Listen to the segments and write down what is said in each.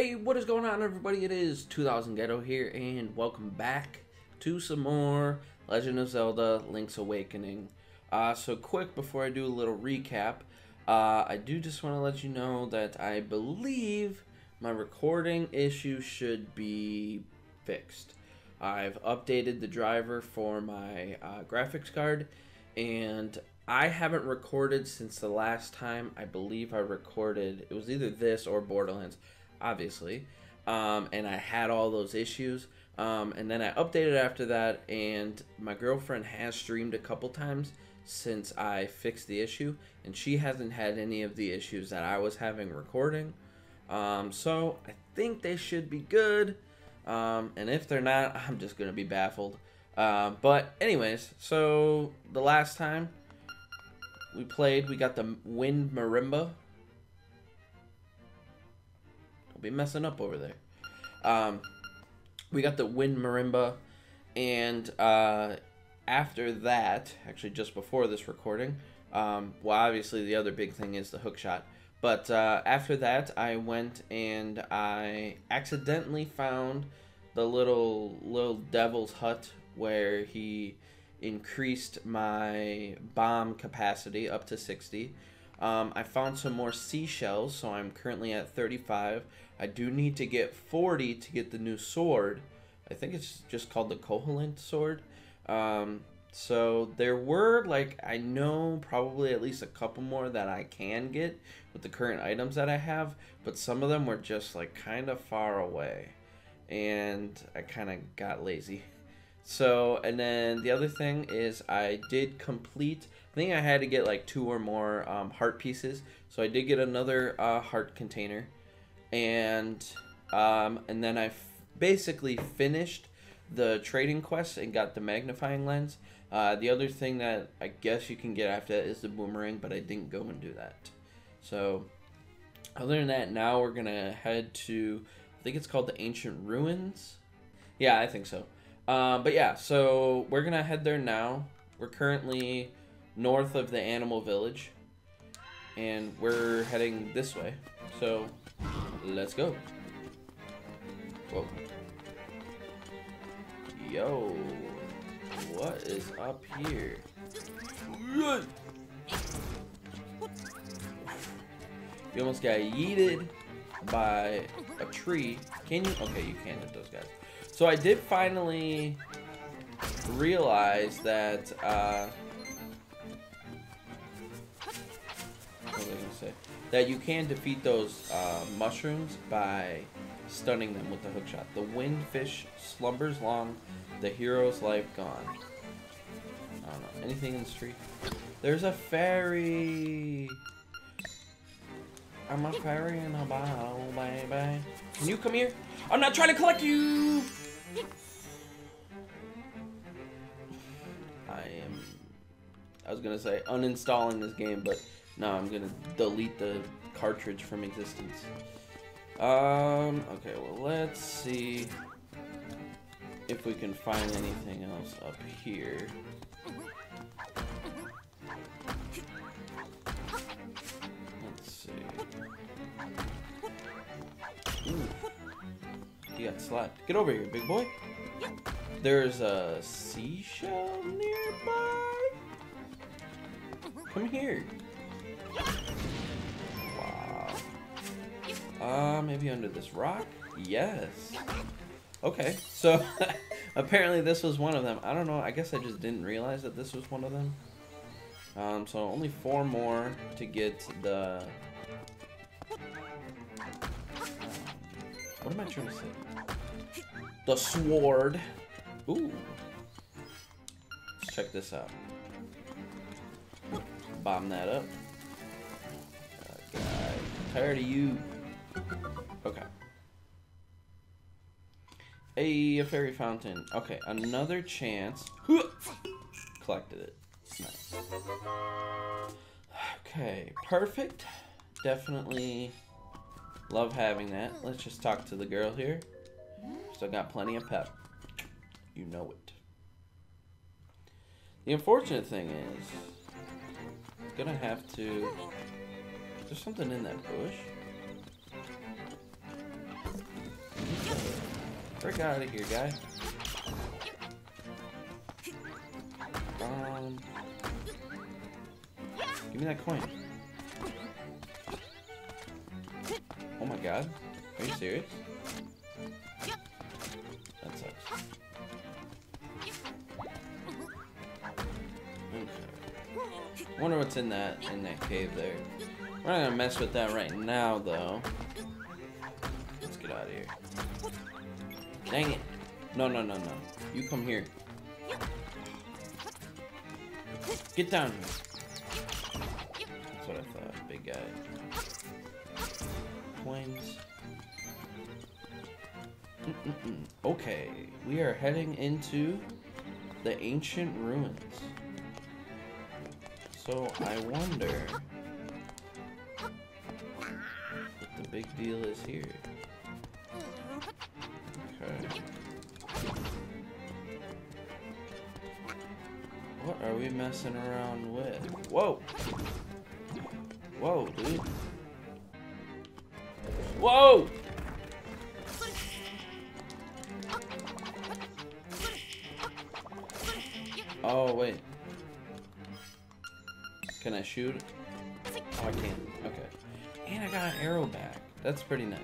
Hey, what is going on, everybody? It is 2000Ghetto here, and welcome back to some more Legend of Zelda: Link's Awakening. So quick, before I do a little recap, I do just want to let you know that I believe my recording issue should be fixed. I've updated the driver for my graphics card, and I haven't recorded since the last time I believe I recorded. It was either this or Borderlands, obviously, and I had all those issues, and then I updated after that, and my girlfriend has streamed a couple times since I fixed the issue, and she hasn't had any of the issues that I was having recording, so I think they should be good, and if they're not, I'm just gonna be baffled, but anyways, so the last time we played, we got the Wind Marimba. Be messing up over there. We got the Wind Marimba, and after that, actually just before this recording, well, obviously the other big thing is the hookshot, but after that I went and I accidentally found the little devil's hut where he increased my bomb capacity up to 60. I found some more seashells, so I'm currently at 35. I do need to get 40 to get the new sword. I think it's just called the Koholint sword. So there were, like, I know probably at least a couple more that I can get with the current items that I have, but some of them were just, like, kind of far away, and I kind of got lazy. So, and then the other thing is I did complete, I think I had to get like 2 or more heart pieces, so I did get another heart container, and then I basically finished the trading quest and got the magnifying lens. The other thing that I guess you can get after that is the boomerang, but I didn't go and do that. So, other than that, now we're gonna head to, I think it's called the Ancient Ruins? Yeah, I think so. But yeah, so we're gonna head there now. We're currently north of the Animal Village, and we're heading this way. So let's go. Whoa. Yo, what is up here? You almost got yeeted by a tree. Can you? Okay, you can't hit those guys. So I did finally realize that, what was I gonna say? That you can defeat those mushrooms by stunning them with the hookshot. The windfish slumbers long, the hero's life gone. I don't know, anything in the street? There's a fairy! I'm a fairy in a bottle, baby. Can you come here? I'm not trying to collect you! I was gonna say uninstalling this game, but no, I'm gonna delete the cartridge from existence. Okay, well, let's see if we can find anything else up here. Let's see. Ooh. He got slapped. Get over here, big boy. There's a seashell nearby. Come here. Wow. Maybe under this rock? Yes. Okay, so apparently this was one of them. I don't know, I guess I just didn't realize that this was one of them. So only 4 more to get the... What am I trying to say? The sword. Ooh. Let's check this out. Bomb that up. God, I'm tired of you. Okay. Hey, a fairy fountain. Okay, another chance. Collected it. Nice. Okay, perfect. Definitely love having that. Let's just talk to the girl here. Still got plenty of pep. You know it. The unfortunate thing is, I'm gonna have to... There's something in that bush. Frick out of here, guy. Give me that coin. Oh my god. Are you serious? That sucks. Okay. I wonder what's in that cave there. We're not gonna mess with that right now though. Let's get out of here. Dang it. No, no, no, no. You come here. Get down here. That's what I thought, big guy. Coins. Okay, we are heading into the Ancient Ruins. So I wonder what the big deal is here. Okay. What are we messing around with? Whoa! Whoa, dude. Whoa! Oh, wait. Can I shoot? Oh, I can. Okay. And I got an arrow back. That's pretty nice.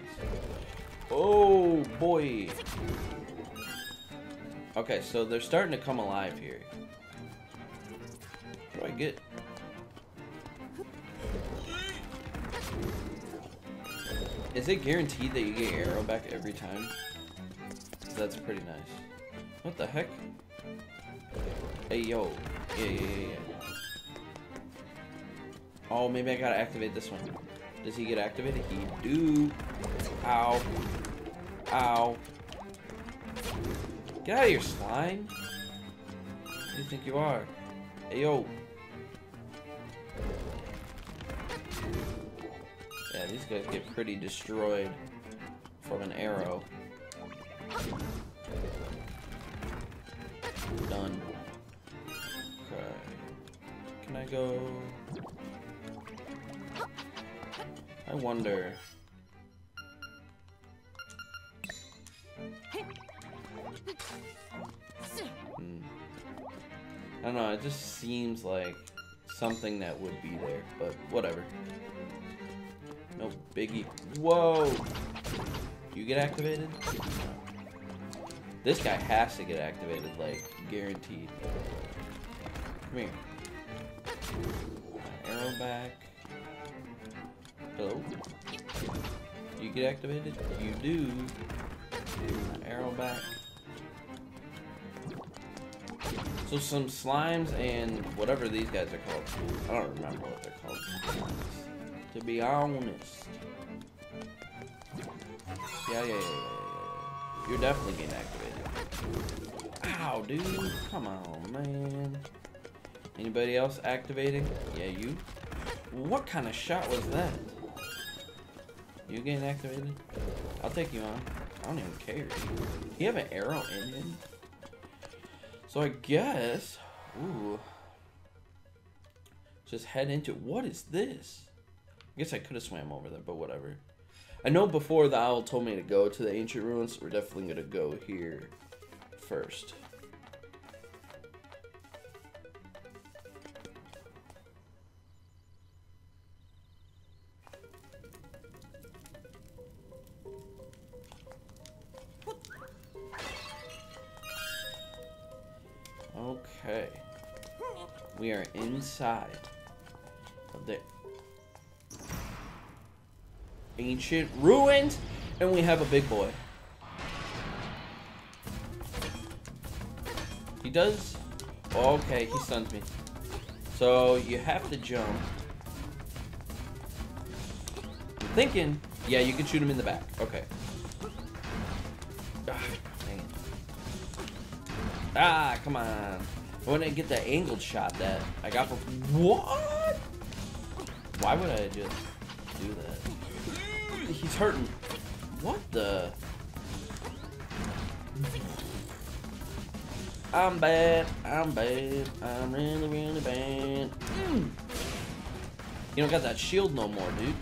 Oh, boy. Okay, so they're starting to come alive here. What do I get? Is it guaranteed that you get your arrow back every time? That's pretty nice. What the heck? Hey, yo. Yeah. Oh, maybe I gotta activate this one. Does he get activated? He do. Ow. Ow. Get out of your slime. Who do you think you are? Hey, yo. Yeah, these guys get pretty destroyed from an arrow. Done. Okay. Can I go? I wonder. I don't know, it just seems like something that would be there, but whatever. No biggie. Whoa! You get activated? No. This guy has to get activated, like, guaranteed. Come here. Arrow back. Hello? You get activated? You do. Arrow back. So some slimes and whatever these guys are called. I don't remember what they're called. To be honest. Yeah. You're definitely getting activated. Ow, dude. Come on, man. Anybody else activating? Yeah, you. What kind of shot was that? You getting activated? I'll take you on. I don't even care. You have an arrow in him? So I guess, ooh, just head into, what is this? I guess I could have swam over there, but whatever. I know before the owl told me to go to the Ancient Ruins, we're definitely going to go here first. Okay, we are inside of the Ancient Ruins, and we have a big boy. He does, okay, he stuns me. So you have to jump. I'm thinking, yeah, you can shoot him in the back, okay. Ah, dang it. Ah, come on. I want to get that angled shot that I got for. What? Why would I just do that? He's hurting. What the? I'm bad. I'm bad. I'm really, really bad. You don't got that shield no more, dude.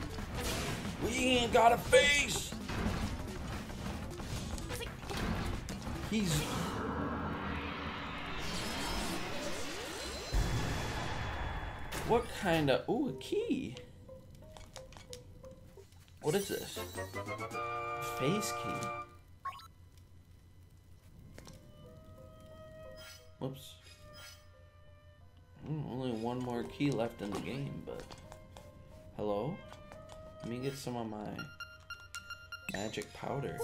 We ain't got a face. He's... What kind of... Ooh, a key. What is this? A face key. Whoops. Only one more key left in the game, but... Hello? Let me get some of my magic powder.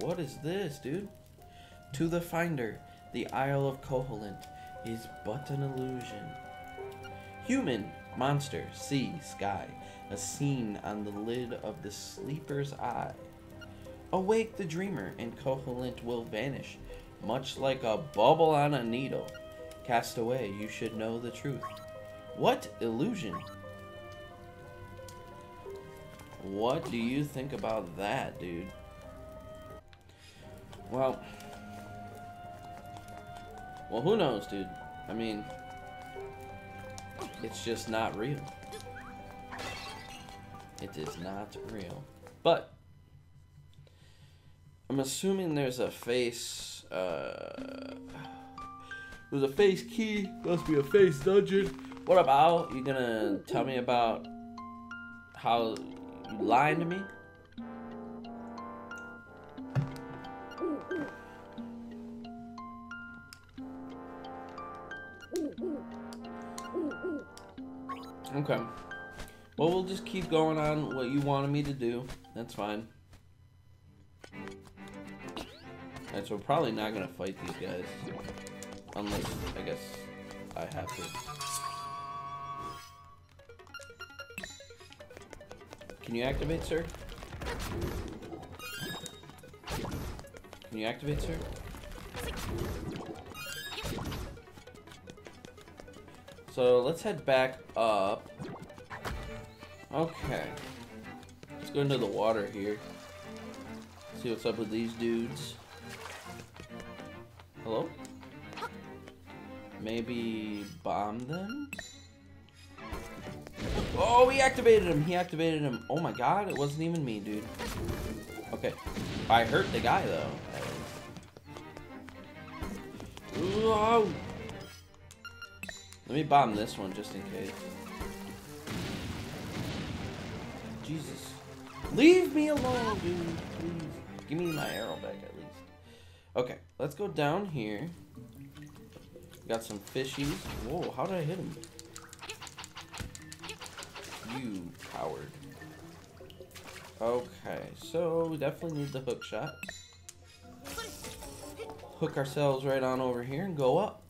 What is this, dude? To the finder, the Isle of Koholint is but an illusion. Human, monster, sea, sky, a scene on the lid of the sleeper's eye. Awake the dreamer and Koholint will vanish, much like a bubble on a needle. Cast away, you should know the truth. What illusion? What do you think about that, dude? Well, who knows, dude? I mean, it's just not real. It is not real. But I'm assuming there's a face. There's a face key. Must be a face dungeon. What about you? Gonna tell me about how you lied to me? Okay. Well, we'll just keep going on what you wanted me to do. That's fine. Alright, so we're probably not gonna fight these guys. Unless, I guess, I have to. Can you activate, sir? Can you activate, sir? So let's head back up. Okay. Let's go into the water here. See what's up with these dudes. Hello? Maybe bomb them? Oh, he activated him! He activated him. Oh my god, it wasn't even me, dude. Okay. I hurt the guy, though. Whoa! Let me bomb this one just in case. Jesus. Leave me alone, dude. Please. Give me my arrow back at least. Okay, let's go down here. Got some fishies. Whoa, how did I hit him? You coward. Okay, so we definitely need the hook shot. Hook ourselves right on over here and go up.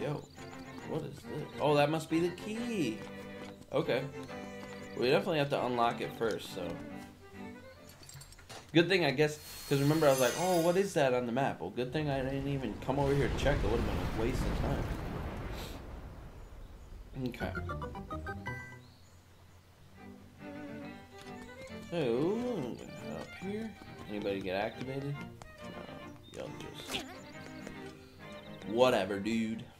Yo, what is this? Oh, that must be the key. Okay. We definitely have to unlock it first, so. Good thing, I guess, because remember I was like, oh, what is that on the map? Well, good thing I didn't even come over here to check. It would have been a waste of time. Okay. So, up here. Anybody get activated? No, y'all just... Whatever, dude.